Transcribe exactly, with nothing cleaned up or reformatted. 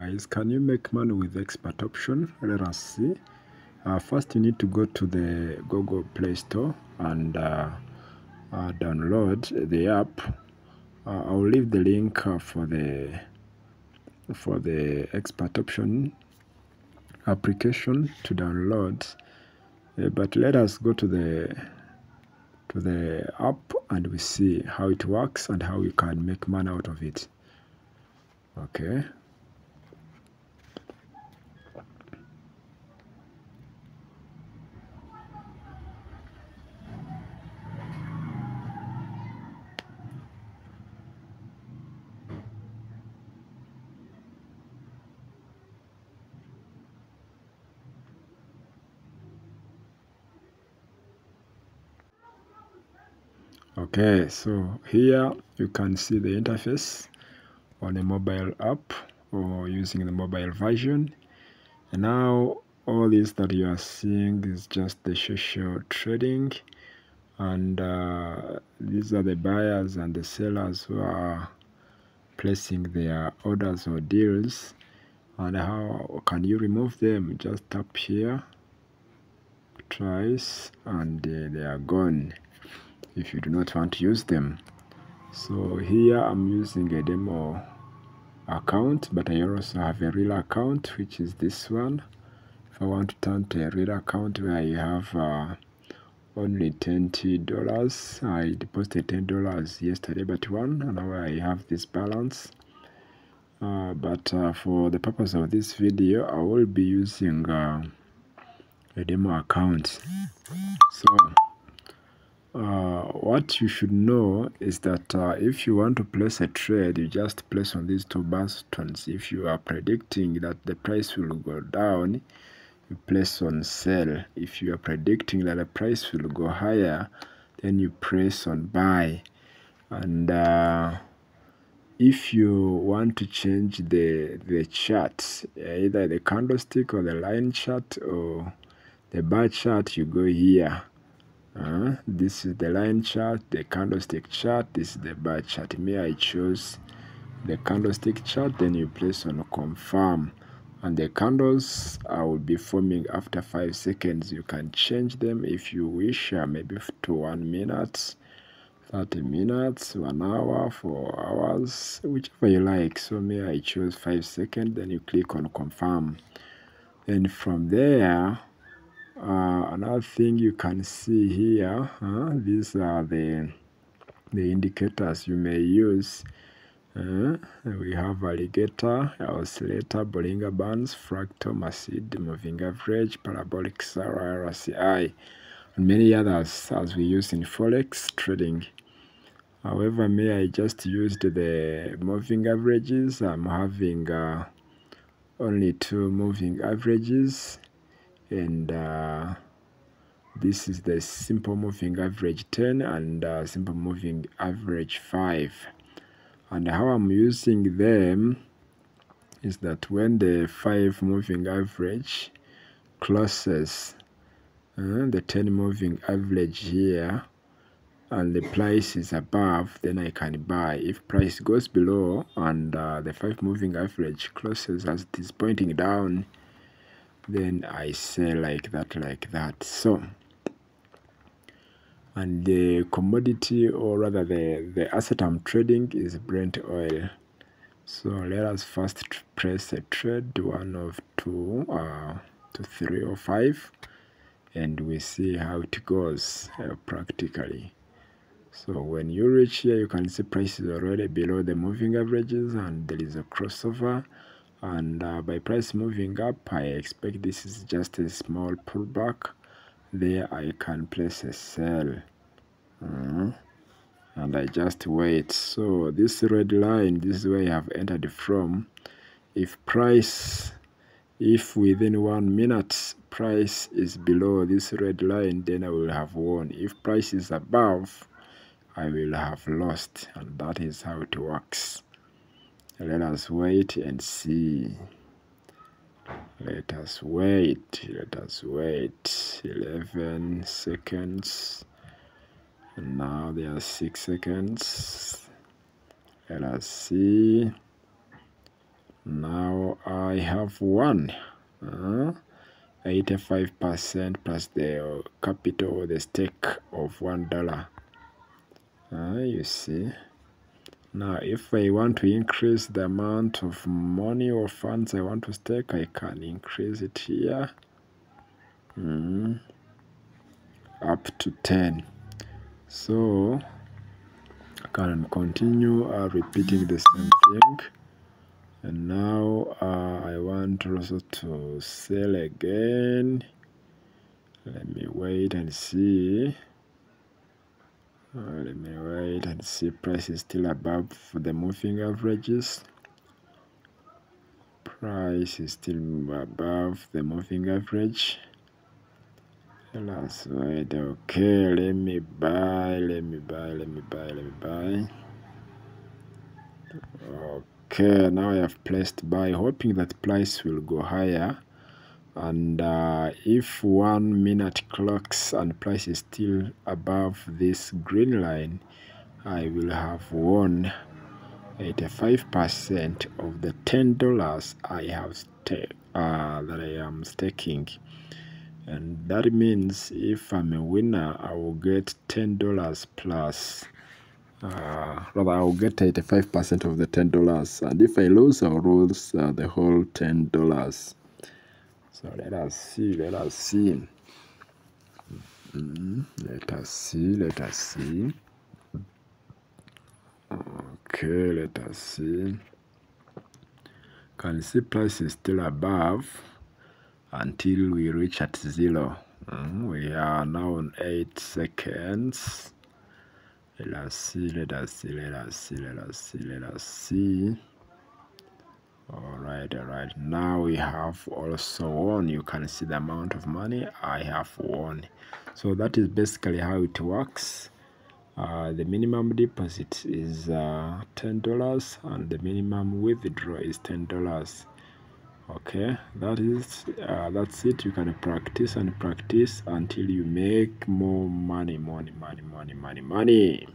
Guys, can you make money with Expert Option? Let us see. Uh, first, you need to go to the Google Play Store and uh, uh, download the app. Uh, I'll leave the link uh, for the for the Expert Option application to download. Uh, but let us go to the to the app and we see how it works and how we can make money out of it. Okay. Okay, so here you can see the interface on a mobile app or using the mobile version. And now all this that you are seeing is just the social trading, and uh, these are the buyers and the sellers who are placing their orders or deals. And how can you remove them? Just tap here twice and uh, they are gone if you do not want to use them. So here I'm using a demo account, but I also have a real account, which is this one. If I want to turn to a real account where I have uh, only twenty dollars, I deposited ten dollars yesterday but one, and now I have this balance. Uh, but uh, for the purpose of this video, I will be using uh, a demo account. So Uh, what you should know is that uh, if you want to place a trade, you just place on these two buttons. If you are predicting that the price will go down, you place on sell. If you are predicting that the price will go higher, then you press on buy. And uh, if you want to change the the chart, either the candlestick or the line chart or the bar chart, you go here. Uh, this is the line chart, the candlestick chart, this is the bar chart. Me, I chose the candlestick chart, then you place on confirm. And the candles I will be forming after five seconds. You can change them if you wish, uh, maybe to one minute, thirty minutes, one hour, four hours, whichever you like. So me, I choose five seconds, then you click on confirm. And from there, Uh, another thing you can see here, uh, these are the the indicators you may use. Uh, we have alligator, oscillator, Bollinger Bands, fractal, M A C D, moving average, parabolic, S A R, R C I, and many others as we use in Forex trading. However, me, I just used the moving averages. I'm having uh, only two moving averages. And uh, this is the simple moving average ten and uh, simple moving average five. And how I'm using them is that when the five moving average closes uh, the ten moving average here and the price is above, then I can buy. If price goes below and uh, the five moving average closes as it is pointing down, then I say like that, like that. So, and the commodity, or rather the, the asset I'm trading is Brent Oil. So let us first press a trade, one of two, uh, to three or five, and we see how it goes uh, practically. So when you reach here, you can see prices already below the moving averages, and there is a crossover. And uh, by price moving up, I expect this is just a small pullback. There I can place a sell, uh, and I just wait. So this red line, this is where I have entered from. If price, if within one minute price is below this red line, then I will have won. If price is above, I will have lost, and that is how it works. Let us wait and see. Let us wait. Let us wait. eleven seconds. And now there are six seconds. Let us see. Now I have one, uh, eighty-five percent plus the capital, the stake of one dollar. Uh, you see, now if I want to increase the amount of money or funds I want to stake, I can increase it here mm, up to ten. So I can continue uh, repeating the same thing. And now uh, I want also to sell again. Let me wait and see. Uh, let me wait and see. Price is still above the moving averages. Price is still above the moving average. Let's wait. Okay, let me buy. Let me buy. Let me buy. Let me buy. Okay. Okay, now I have placed buy, hoping that price will go higher. And uh, if one minute clocks and price is still above this green line, I will have won eighty-five percent of the ten dollars I have uh, that I am staking. And that means if I'm a winner, I will get ten dollars plus. Uh, rather, I'll get eighty-five percent of the ten dollars, and if I lose, I'll lose uh, the whole ten dollars. So let us see, let us see. Mm-hmm. Let us see, let us see. Okay, let us see. Can you see price is still above until we reach at zero. Mm-hmm. We are now on eight seconds. Let us see, let us see, let us see, let us see, let us see. Alright, alright. Now we have also won. You can see the amount of money I have won. So that is basically how it works. Uh, the minimum deposit is uh, ten dollars and the minimum withdraw is ten dollars. Okay, that is, uh, that's it. You can practice and practice until you make more money, money, money, money, money, money.